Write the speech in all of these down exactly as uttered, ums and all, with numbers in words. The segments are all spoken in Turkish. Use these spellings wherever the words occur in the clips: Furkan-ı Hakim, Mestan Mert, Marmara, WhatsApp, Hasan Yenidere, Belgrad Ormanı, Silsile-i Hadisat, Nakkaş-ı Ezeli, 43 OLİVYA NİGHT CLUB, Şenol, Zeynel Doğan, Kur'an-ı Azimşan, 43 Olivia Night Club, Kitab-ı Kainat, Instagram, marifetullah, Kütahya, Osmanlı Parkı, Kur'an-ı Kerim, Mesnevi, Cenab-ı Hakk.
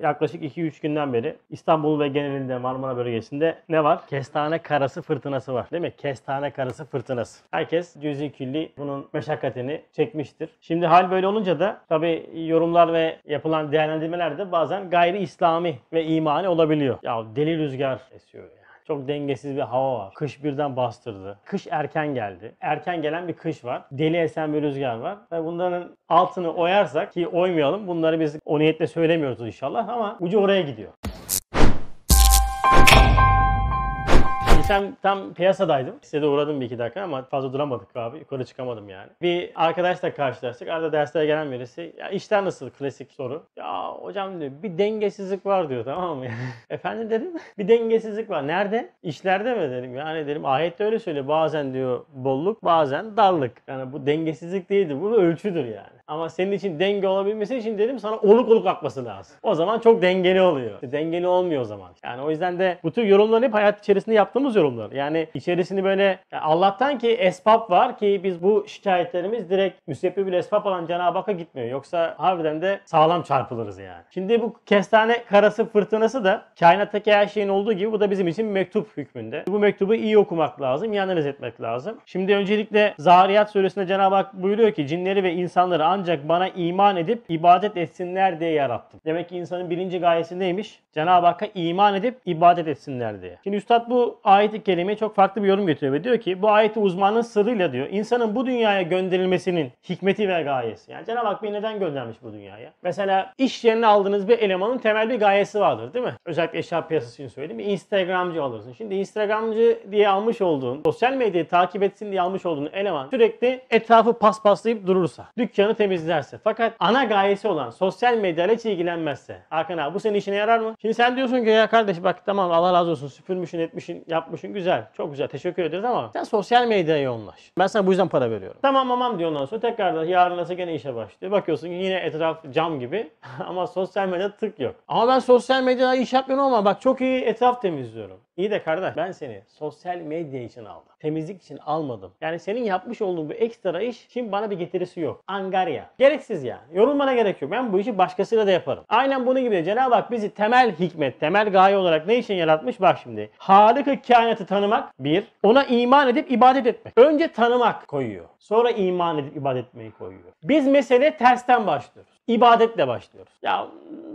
Yaklaşık iki üç günden beri İstanbul ve genelinde Marmara bölgesinde ne var? Kestane karası fırtınası var. Değil mi? Kestane karası fırtınası. Herkes cüz-i külli bunun meşakkatini çekmiştir. Şimdi hal böyle olunca da tabii yorumlar ve yapılan değerlendirmeler de bazen gayri İslami ve imani olabiliyor. Ya deli rüzgar esiyor yani. Çok dengesiz bir hava var. Kış birden bastırdı. Kış erken geldi. Erken gelen bir kış var. Deli esen bir rüzgar var. Ve bunların altını oyarsak ki oymayalım. Bunları biz o niyetle söylemiyoruz inşallah ama ucu oraya gidiyor. Geçen tam piyasadaydım. Size de uğradım bir iki dakika ama fazla duramadık abi. Yukarı çıkamadım yani. Bir arkadaşla karşılaştık. Arada derslere gelen birisi. Ya işler nasıl? Klasik soru. Ya hocam diyor bir dengesizlik var diyor, tamam mı? Efendim dedim. Bir dengesizlik var. Nerede? İşlerde mi dedim. Yani dedim ayette öyle söylüyor. Bazen diyor bolluk, bazen darlık. Yani bu dengesizlik değildir. Bu ölçüdür yani. Ama senin için denge olabilmesi için dedim sana oluk oluk akması lazım. O zaman çok dengeli oluyor. İşte dengeli olmuyor o zaman. Yani o yüzden de bu tür yorumları hep hayat içerisinde yaptığımız yorumlar. Yani içerisini böyle yani Allah'tan ki esbab var ki biz bu şikayetlerimiz direkt müsebbibil esbab olan Cenab-ı Hakk'a gitmiyor. Yoksa harbiden de sağlam çarpılırız yani. Şimdi bu kestane karası fırtınası da kainattaki her şeyin olduğu gibi bu da bizim için mektup hükmünde. Bu mektubu iyi okumak lazım, iyi analiz etmek lazım. Şimdi öncelikle Zariyat Suresi'nde Cenab-ı Hak buyuruyor ki cinleri ve insanları ancak bana iman edip ibadet etsinler diye yarattım. Demek ki insanın birinci gayesi neymiş? Cenab-ı Hakk'a iman edip ibadet etsinler diye. Şimdi üstad bu ayet-i kerimeye çok farklı bir yorum getiriyor ve diyor ki bu ayeti uzmanın sırrıyla diyor insanın bu dünyaya gönderilmesinin hikmeti ve gayesi. Yani Cenab-ı Hak beni neden göndermiş bu dünyaya? Mesela iş yerine aldığınız bir elemanın temel bir gayesi vardır değil mi? Özellikle eşya piyasası için söyleyeyim. Bir Instagramcı alırsın. Şimdi Instagramcı diye almış olduğun, sosyal medyayı takip etsin diye almış olduğun eleman sürekli etrafı paspaslayıp durursa, dükkanı temizlerse fakat ana gayesi olan sosyal medyayla hiç ilgilenmezse Hakan abi bu senin işine yarar mı? Şimdi sen diyorsun ki ya kardeş bak tamam Allah razı olsun süpürmüşün etmişin yap yapmışsın. Güzel. Çok güzel. Teşekkür ederiz ama sen sosyal medyaya yoğunlaş. Ben sana bu yüzden para veriyorum. Tamam tamam diyor ondan sonra tekrardan yarın nasıl gene işe başlıyor. Bakıyorsun yine etraf cam gibi ama sosyal medyada tık yok. Ama ben sosyal medyada iş yapmıyorum ama bak çok iyi etraf temizliyorum. İyi de kardeş ben seni sosyal medya için aldım. Temizlik için almadım. Yani senin yapmış olduğun bu ekstra iş şimdi bana bir getirisi yok. Angarya. Gereksiz yani. Yorulmana gerek yok. Ben bu işi başkasıyla da yaparım. Aynen bunun gibi de Cenab-ı Hak bizi temel hikmet, temel gaye olarak ne için yaratmış? Bak şimdi. Harika kainatı tanımak bir. Ona iman edip ibadet etmek. Önce tanımak koyuyor. Sonra iman edip ibadet etmeyi koyuyor. Biz mesele tersten başlıyoruz. İbadetle başlıyoruz. Ya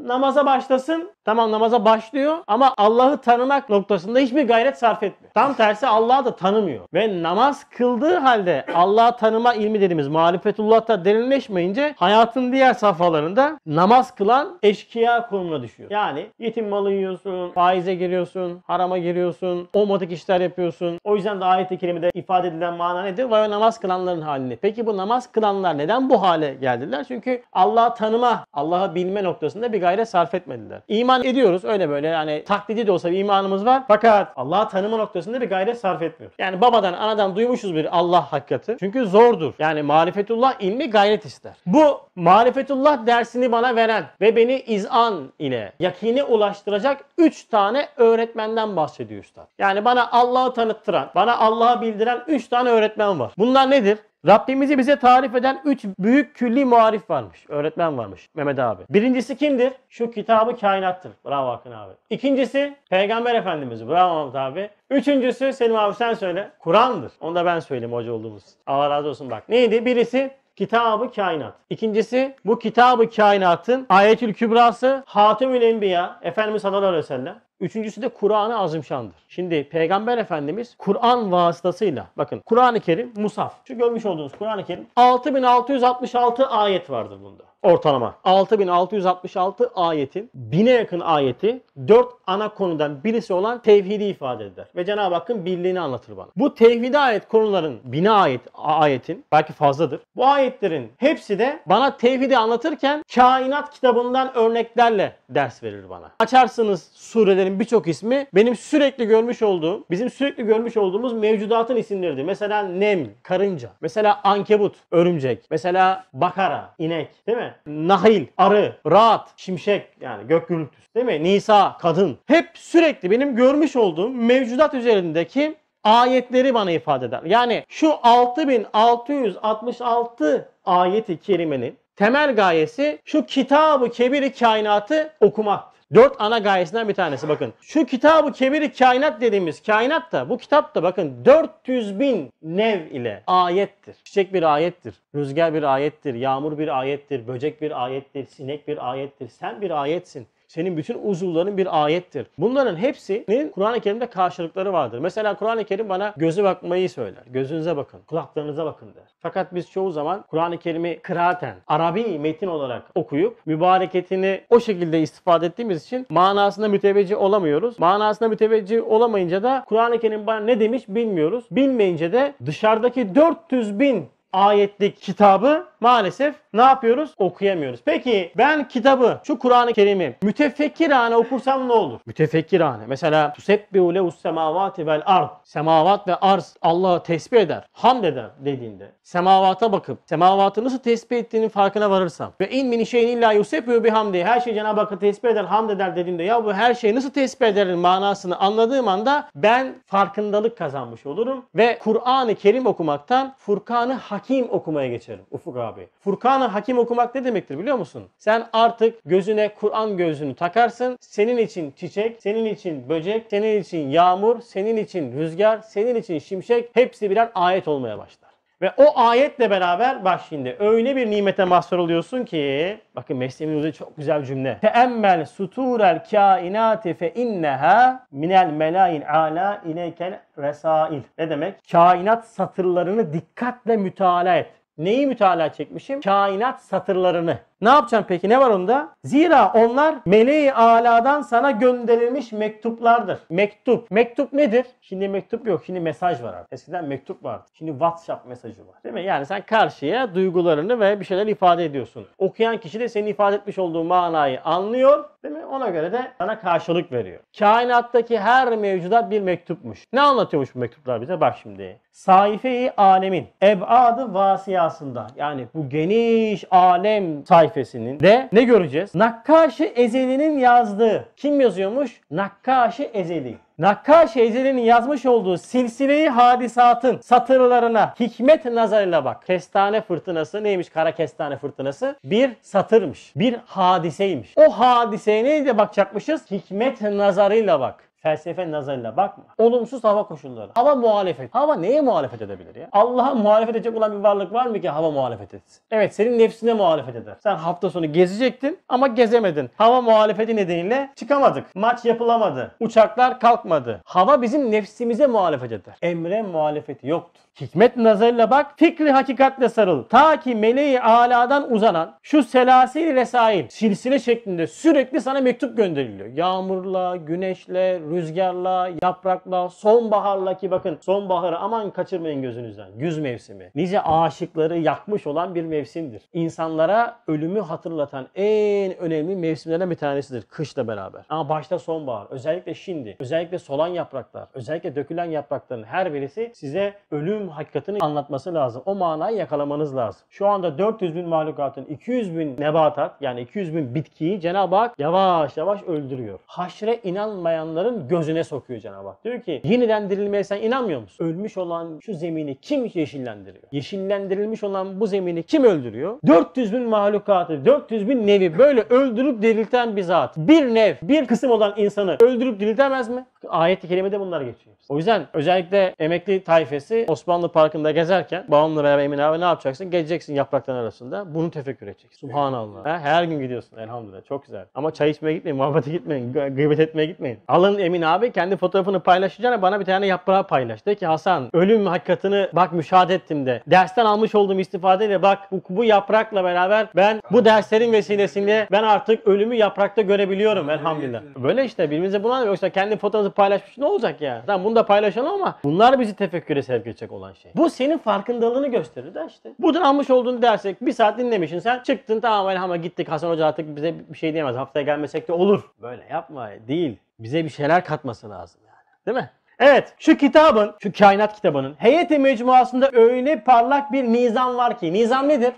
namaza başlasın. Tamam namaza başlıyor ama Allah'ı tanımak noktasında hiçbir gayret sarf etmiyor. Tam tersi Allah'ı da tanımıyor. Ve namaz kıldığı halde Allah'ı tanıma ilmi dediğimiz marifetullah'ta derinleşmeyince hayatın diğer safhalarında namaz kılan eşkıya konumuna düşüyor. Yani yetim malı yiyorsun, faize giriyorsun, harama giriyorsun, olmadık işler yapıyorsun. O yüzden de ayet-i kerimede ifade edilen mana nedir? Vay namaz kılanların halini. Peki bu namaz kılanlar neden bu hale geldiler? Çünkü Allah'ı tanıma, Allah'ı bilme noktasında bir gayret sarf etmediler. İman ediyoruz öyle böyle yani taklidi de olsa bir imanımız var. Fakat Allah'ı tanıma noktasında bir gayret sarf etmiyoruz. Yani babadan anadan duymuşuz bir Allah hakikati. Çünkü zordur. Yani marifetullah ilmi gayret ister. Bu marifetullah dersini bana veren ve beni izan ile yakine ulaştıracak üç tane öğretmenden bahsediyor üstad. Yani bana Allah'ı tanıttıran, bana Allah'ı bildiren üç tane öğretmen var. Bunlar nedir? Rabbimizi bize tarif eden üç büyük külli muarif varmış. Öğretmen varmış Mehmet abi. Birincisi kimdir? Şu kitabı kainattır. Bravo Hakkın abi. İkincisi Peygamber Efendimiz. Bravo Mahmut abi. Üçüncüsü Selim abi sen söyle. Kur'an'dır. Onu da ben söyleyeyim hoca olduğumuz. Allah razı olsun bak. Neydi? Birisi Kitab-ı Kainat. İkincisi bu Kitab-ı Kainat'ın Ayetül Kübrası Hatemül Enbiya Efendimiz sallallahu aleyhi ve sellem. Üçüncüsü de Kur'an-ı Azimşan'dır. Şimdi Peygamber Efendimiz Kur'an vasıtasıyla bakın Kur'an-ı Kerim Musaf. Şu görmüş olduğunuz Kur'an-ı Kerim altı bin altı yüz altmış altı ayet vardır bunda. Ortalama. altı bin altı yüz altmış altı ayetin bine yakın ayeti dört ana konudan birisi olan tevhidi ifade eder. Ve Cenab-ı Hakk'ın birliğini anlatır bana. Bu tevhide ait konuların bine ait ayetin belki fazladır. Bu ayetlerin hepsi de bana tevhidi anlatırken kainat kitabından örneklerle ders verir bana. Açarsınız surelerin birçok ismi benim sürekli görmüş olduğum, bizim sürekli görmüş olduğumuz mevcudatın isimleridir. Mesela nem, karınca. Mesela ankebut, örümcek. Mesela bakara, inek. Değil mi? Nahil, arı, rahat, şimşek yani gök gürültüsü değil mi? Nisa, kadın. Hep sürekli benim görmüş olduğum mevcudat üzerindeki ayetleri bana ifade eder. Yani şu altı bin altı yüz altmış altı ayeti kerimenin temel gayesi şu Kitab-ı Kebir-i Kainat'ı okumaktır. Dört ana gayesinden bir tanesi bakın. Şu Kitab-ı Kebir-i Kainat dediğimiz kainat da bu kitap da bakın dört yüz bin nev ile ayettir. Çiçek bir ayettir, rüzgar bir ayettir, yağmur bir ayettir, böcek bir ayettir, sinek bir ayettir, sen bir ayetsin. Senin bütün uzuvların bir ayettir. Bunların hepsinin Kur'an-ı Kerim'de karşılıkları vardır. Mesela Kur'an-ı Kerim bana göze bakmayı söyler. Gözünüze bakın, kulaklarınıza bakın der. Fakat biz çoğu zaman Kur'an-ı Kerim'i kıraaten, Arabi metin olarak okuyup mübareketini o şekilde istifade ettiğimiz için manasında müteveccih olamıyoruz. Manasında müteveccih olamayınca da Kur'an-ı Kerim bana ne demiş bilmiyoruz. Bilmeyince de dışarıdaki dört yüz bin ayetlik kitabı maalesef ne yapıyoruz? Okuyamıyoruz. Peki ben kitabı, şu Kur'an-ı Kerim'i mütefekkirane okursam ne olur? Mütefekkirane. Mesela Tusebbihu lehus semavati vel ard. Semavat ve arz Allah'ı tesbih eder, hamd eder dediğinde semavata bakıp semavatı nasıl tesbih ettiğinin farkına varırsam ve in min şeyin illa yusebbihu bihamdi. Her şey Cenab-ı Hakk'ı tesbih eder, hamd eder dediğimde ya bu her şeyi nasıl tesbih ederin manasını anladığım anda ben farkındalık kazanmış olurum ve Kur'an-ı Kerim okumaktan Furkan-ı Hakim okumaya geçerim. Ufuk abi. Furkan-ı Hakim okumak ne demektir biliyor musun? Sen artık gözüne Kur'an gözlüğünü takarsın. Senin için çiçek, senin için böcek, senin için yağmur, senin için rüzgar, senin için şimşek hepsi birer ayet olmaya başlar. Ve o ayetle beraber bak şimdi öyle bir nimete mahsur oluyorsun ki bakın Mesnevi'nin çok güzel cümle. Teemmel suturel kainati fe inneha minel melain ala ileykel resail. Ne demek? Kainat satırlarını dikkatle mütalaa et. Neyi mütalaa çekmişim? Kainat satırlarını. Ne yapacaksın peki? Ne var onda? Zira onlar meleği aladan sana gönderilmiş mektuplardır. Mektup. Mektup nedir? Şimdi mektup yok. Şimdi mesaj var artık. Eskiden mektup vardı. Şimdi WhatsApp mesajı var. Değil mi? Yani sen karşıya duygularını ve bir şeyler ifade ediyorsun. Okuyan kişi de senin ifade etmiş olduğu manayı anlıyor. Değil mi? Ona göre de sana karşılık veriyor. Kainattaki her mevcudat bir mektupmuş. Ne anlatıyormuş bu mektuplar bize? Bak şimdi. Sayfe-i alemin ebadı vasiyasında yani bu geniş alem sayfasında de ne göreceğiz? Nakkaş-ı Ezeli'nin yazdığı. Kim yazıyormuş? Nakkaş-ı Ezeli. Nakkaş-ı Ezeli'nin yazmış olduğu Silsile-i Hadisat'ın satırlarına hikmet nazarıyla bak. Kestane fırtınası neymiş? Kara kestane fırtınası bir satırmış. Bir hadiseymiş. O hadiseye neyle bakacakmışız? Hikmet nazarıyla bak. Felsefe nazarıyla bakma. Olumsuz hava koşulları. Hava muhalefet. Hava neye muhalefet edebilir ya? Allah'a muhalefet edecek olan bir varlık var mı ki hava muhalefet etsin? Evet senin nefsine muhalefet eder. Sen hafta sonu gezecektin ama gezemedin. Hava muhalefeti nedeniyle çıkamadık. Maç yapılamadı. Uçaklar kalkmadı. Hava bizim nefsimize muhalefet eder. Emre muhalefeti yoktur. Hikmet nazarıyla bak. Fikri hakikatle sarıl. Ta ki meleği aladan uzanan şu selasi resail silsile şeklinde sürekli sana mektup gönderiliyor. Yağmurla, güneşle, rüzgarla, yaprakla, sonbaharla ki bakın sonbaharı aman kaçırmayın gözünüzden. Güz mevsimi. Nice aşıkları yakmış olan bir mevsimdir. İnsanlara ölümü hatırlatan en önemli mevsimlerden bir tanesidir. Kışla beraber. Ama başta sonbahar. Özellikle şimdi. Özellikle solan yapraklar. Özellikle dökülen yaprakların her birisi size ölüm hakikatini anlatması lazım. O manayı yakalamanız lazım. Şu anda dört yüz bin mahlukatın iki yüz bin nebatat yani iki yüz bin bitkiyi Cenab-ı Hak yavaş yavaş öldürüyor. Haşre inanmayanların gözüne sokuyor Cenab-ı Hak. Diyor ki yeniden dirilmeye sen inanmıyor musun? Ölmüş olan şu zemini kim yeşillendiriyor? Yeşillendirilmiş olan bu zemini kim öldürüyor? dört yüz bin mahlukatı, dört yüz bin nevi böyle öldürüp dirilten bir zat. Bir nev, bir kısım olan insanı öldürüp diriltemez mi? Ayet-i kerimede bunlar geçiyor. O yüzden özellikle emekli tayfesi Osmanlı Parkı'nda gezerken babamla beraber Emin abi ne yapacaksın? Gezeceksin yaprakların arasında. Bunu tefekkür edeceksin. Subhanallah. Ha, her gün gidiyorsun elhamdülillah. Çok güzel. Ama çay içmeye gitmeyin, muhabbete gitmeyin, gıybet etmeye gitmeyin. Alın Emin abi kendi fotoğrafını paylaşacağına bana bir tane yaprağı paylaş. De ki Hasan ölüm hakikatini bak müşahede ettim de. Dersten almış olduğum istifadeyle bak bu, bu yaprakla beraber ben bu derslerin vesilesiyle ben artık ölümü yaprakta görebiliyorum elhamdülillah. Böyle işte birbirimize bunu anlayın. Yoksa kendi fotoğrafınızı paylaşmış ne olacak ya? Tamam bunu da paylaşalım ama bunlar bizi tefekküre sevk edecek olan şey. Bu senin farkındalığını gösterir de işte. Buradan almış olduğunu dersek bir saat dinlemişsin sen çıktın tamam elhamdülillah gittik Hasan Hoca artık bize bir şey diyemez. Haftaya gelmesek de olur. Böyle yapma değil. Bize bir şeyler katması lazım yani. Değil mi? Evet şu kitabın, şu kainat kitabının heyeti mecmuasında öyle parlak bir nizam var ki. Nizam nedir?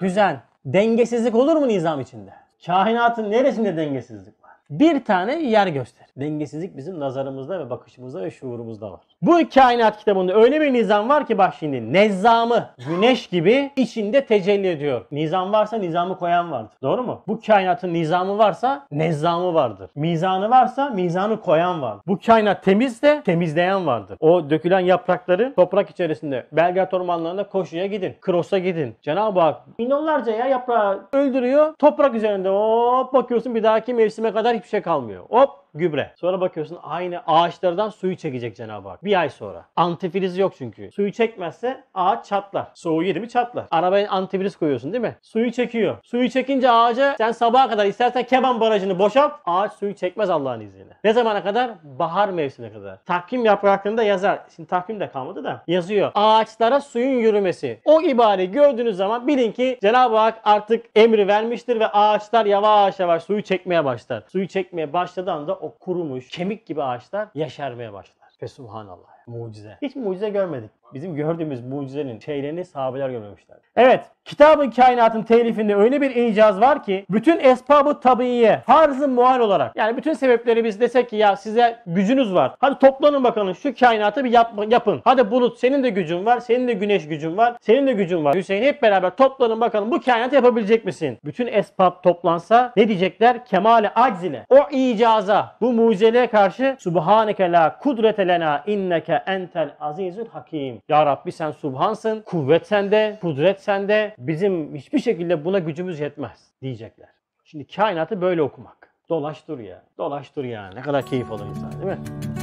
Düzen. Dengesizlik olur mu nizam içinde? Kainatın neresinde dengesizlik var? bir tane yer gösterir. Dengesizlik bizim nazarımızda ve bakışımızda ve şuurumuzda var. Bu kainat kitabında öyle bir nizam var ki bak şimdi nezzamı güneş gibi içinde tecelli ediyor. Nizam varsa nizamı koyan vardır. Doğru mu? Bu kainatın nizamı varsa nezzamı vardır. Mizanı varsa mizanı koyan vardır. Bu kainat temizse temizleyen vardır. O dökülen yaprakları toprak içerisinde Belgrad ormanlarında koşuya gidin. Krosa gidin. Cenab-ı Hak milyonlarca ya yaprağı öldürüyor. Toprak üzerinde hop bakıyorsun bir dahaki mevsime kadar hiçbir şey kalmıyor. Hop gübre. Sonra bakıyorsun aynı ağaçlardan suyu çekecek Cenab-ı Hak. Bir ay sonra. Antifriz yok çünkü. Suyu çekmezse ağaç çatlar. Soğuğu yedi mi çatlar. Arabaya antifriz koyuyorsun değil mi? Suyu çekiyor. Suyu çekince ağaca sen sabaha kadar istersen Keban Barajı'nı boşalt. Ağaç suyu çekmez Allah'ın izniyle. Ne zamana kadar? Bahar mevsimine kadar. Takvim yapraklarında yazar. Şimdi takvim de kalmadı da yazıyor. Ağaçlara suyun yürümesi. O ibareyi gördüğünüz zaman bilin ki Cenab-ı Hak artık emri vermiştir ve ağaçlar yavaş yavaş suyu çekmeye başlar. Suyu çekmeye başladığı anda o kurumuş, kemik gibi ağaçlar yaşarmaya başlar. Ve subhanallah. Mucize. Hiç mucize görmedik. Bizim gördüğümüz mucizenin şeylerini sahabeler görmemişler. Evet. Kitab-ı Kainat'ın telifinde öyle bir icaz var ki bütün esbab-ı tabiiye farz-ı muhal olarak yani bütün sebepleri biz desek ki ya size gücünüz var. Hadi toplanın bakalım şu kainatı bir yap, yapın. Hadi bulut senin de gücün var. Senin de güneş gücün var. Senin de gücün var. Hüseyin hep beraber toplanın bakalım bu kainatı yapabilecek misin? Bütün esbab toplansa ne diyecekler? Kemal-i acz ile. O icaza bu mucizeliğe karşı Subhaneke la kudrete lena inneke entel azizül hakim. Ya Rabbi sen subhansın, kuvvet sende, kudret sende, bizim hiçbir şekilde buna gücümüz yetmez diyecekler. Şimdi kainatı böyle okumak. Dolaştır ya, dolaştır ya. Ne kadar keyif alır insan değil mi?